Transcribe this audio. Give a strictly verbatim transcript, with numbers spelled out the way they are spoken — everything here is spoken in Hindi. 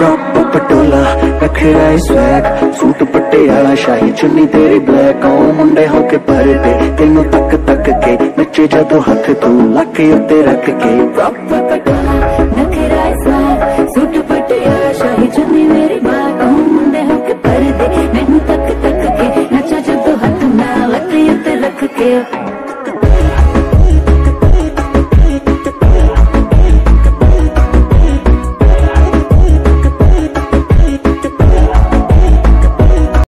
Proper Patola, रखड़ा है स्वैग, सूट पटियाला शाही चुन्नी तेरी ब्लैक। आओ मुंडे होके परदे तेनू तक तक के नचे जदों हथ तू लक उत्ते रख के। Proper Patola।